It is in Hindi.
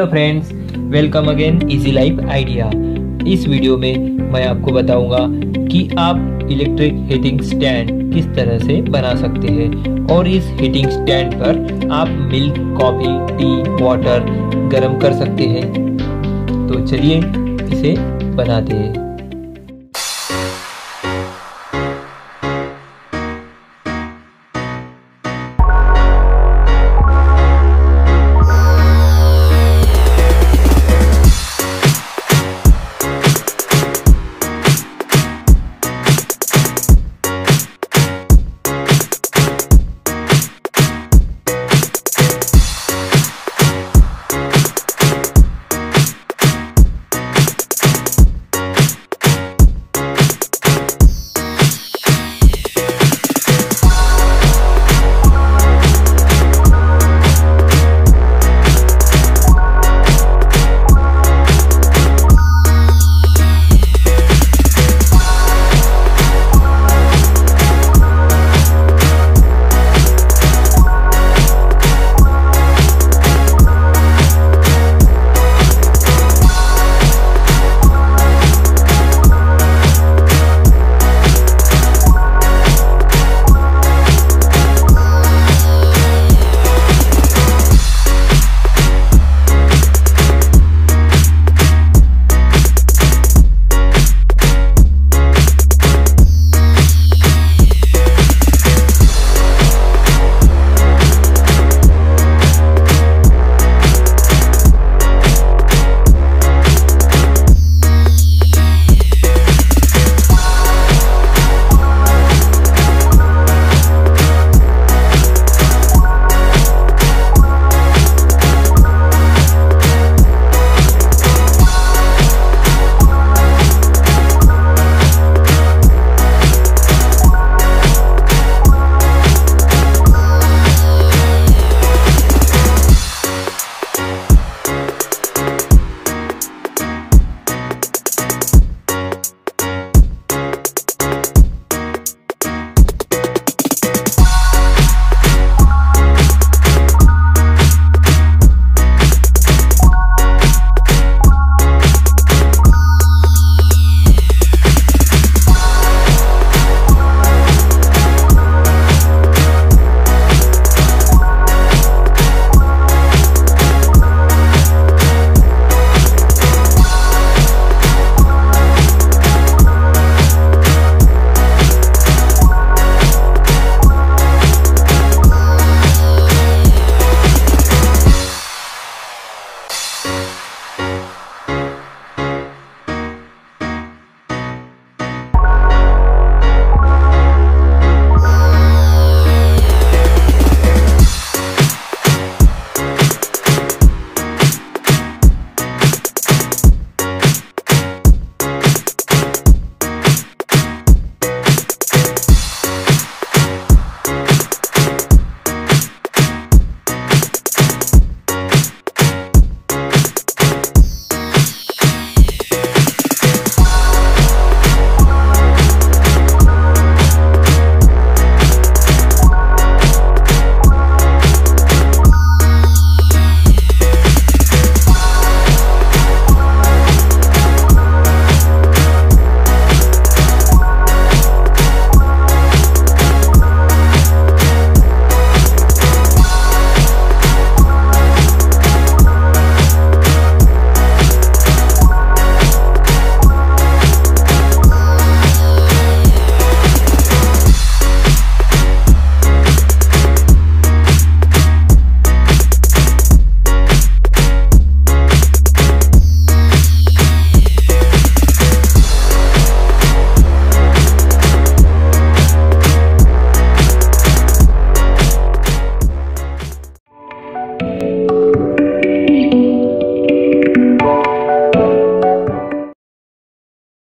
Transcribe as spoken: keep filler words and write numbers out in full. Hello friends, welcome again easy life idea. इस वीडियो में मैं आपको बताऊंगा कि आप इलेक्ट्रिक हीटिंग स्टैंड किस तरह से बना सकते हैं और इस हीटिंग स्टैंड पर आप मिल्क, कॉफ़ी, टी, वाटर गर्म कर सकते हैं। तो चलिए इसे बनाते हैं।